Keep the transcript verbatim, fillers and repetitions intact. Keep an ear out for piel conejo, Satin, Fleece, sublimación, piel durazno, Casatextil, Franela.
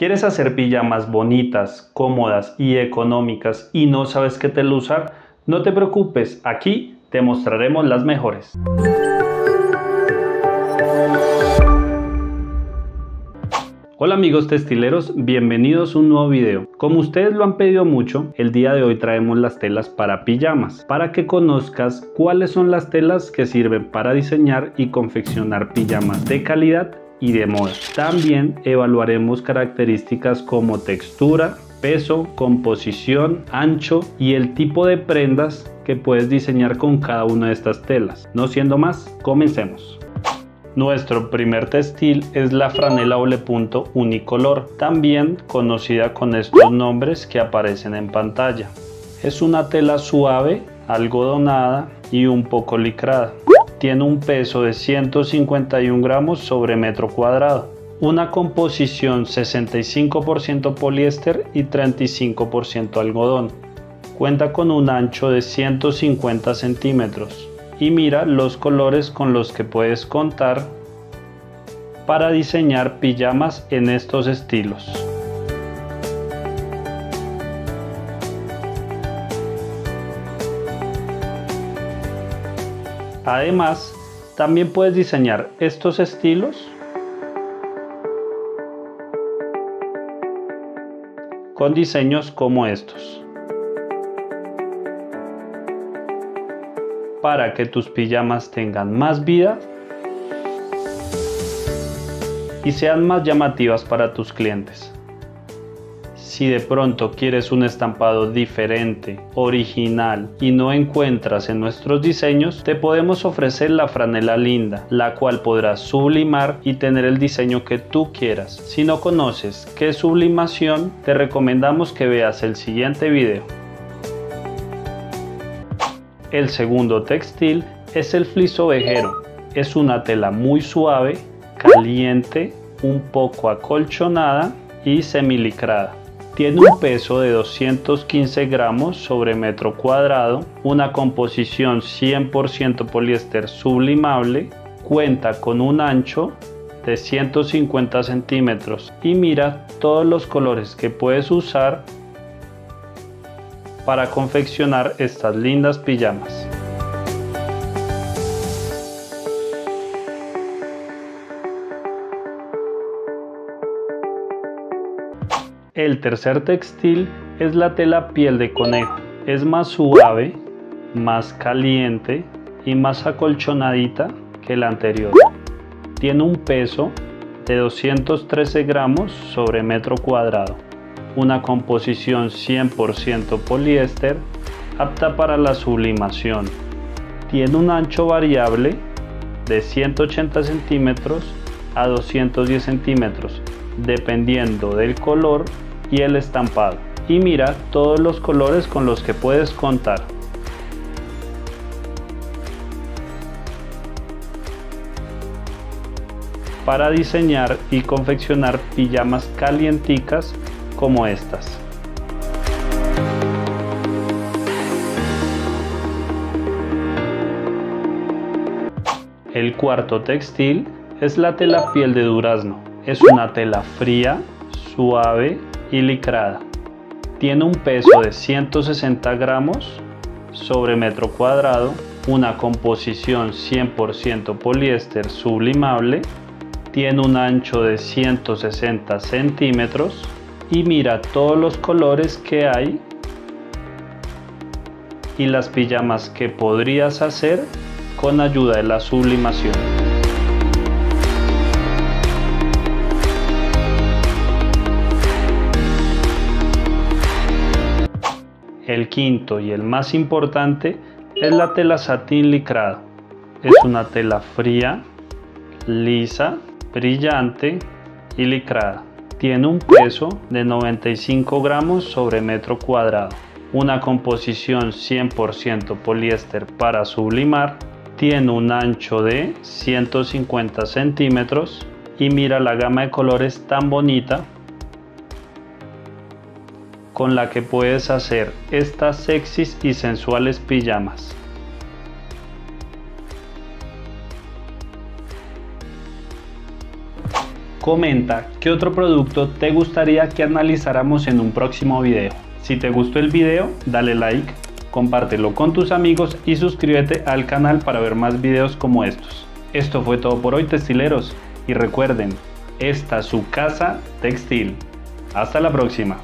¿Quieres hacer pijamas bonitas, cómodas y económicas y no sabes qué tela usar? No te preocupes, aquí te mostraremos las mejores. Hola amigos textileros, bienvenidos a un nuevo video. Como ustedes lo han pedido mucho, el día de hoy traemos las telas para pijamas, para que conozcas cuáles son las telas que sirven para diseñar y confeccionar pijamas de calidad y de moda. También evaluaremos características como textura, peso, composición, ancho y el tipo de prendas que puedes diseñar con cada una de estas telas. No siendo más, comencemos. Nuestro primer textil es la franela doble punto unicolor, también conocida con estos nombres que aparecen en pantalla. Es una tela suave, algodonada y un poco licrada. Tiene un peso de ciento cincuenta y uno gramos sobre metro cuadrado. Una composición sesenta y cinco por ciento poliéster y treinta y cinco por ciento algodón. Cuenta con un ancho de ciento cincuenta centímetros. Y mira los colores con los que puedes contar para diseñar pijamas en estos estilos. Además, también puedes diseñar estos estilos con diseños como estos, para que tus pijamas tengan más vida y sean más llamativas para tus clientes. Si de pronto quieres un estampado diferente, original y no encuentras en nuestros diseños, te podemos ofrecer la franela linda, la cual podrás sublimar y tener el diseño que tú quieras. Si no conoces qué es sublimación, te recomendamos que veas el siguiente video. El segundo textil es el fleece ovejero. Es una tela muy suave, caliente, un poco acolchonada y semilicrada. Tiene un peso de doscientos quince gramos sobre metro cuadrado, una composición cien por ciento poliéster sublimable, cuenta con un ancho de ciento cincuenta centímetros y mira todos los colores que puedes usar para confeccionar estas lindas pijamas. El tercer textil es la tela piel de conejo. Es más suave, más caliente y más acolchonadita que la anterior. Tiene un peso de doscientos trece gramos sobre metro cuadrado. Una composición cien por ciento poliéster, apta para la sublimación. Tiene un ancho variable de ciento ochenta centímetros a doscientos diez centímetros, dependiendo del color y el estampado. Y mira todos los colores con los que puedes contar. Para diseñar y confeccionar pijamas calienticas como estas. El cuarto textil es la tela piel de durazno. Es una tela fría, suave y licrada. Tiene un peso de ciento sesenta gramos sobre metro cuadrado, una composición cien por ciento poliéster sublimable, tiene un ancho de ciento sesenta centímetros y mira todos los colores que hay y las pijamas que podrías hacer con ayuda de la sublimación. El quinto y el más importante es la tela satín licrada. Es una tela fría, lisa, brillante y licrada. Tiene un peso de noventa y cinco gramos sobre metro cuadrado, una composición cien por ciento poliéster para sublimar, tiene un ancho de ciento cincuenta centímetros y mira la gama de colores tan bonita con la que puedes hacer estas sexys y sensuales pijamas. Comenta qué otro producto te gustaría que analizáramos en un próximo video. Si te gustó el video, dale like, compártelo con tus amigos y suscríbete al canal para ver más videos como estos. Esto fue todo por hoy, textileros, y recuerden, esta es su casa textil. Hasta la próxima.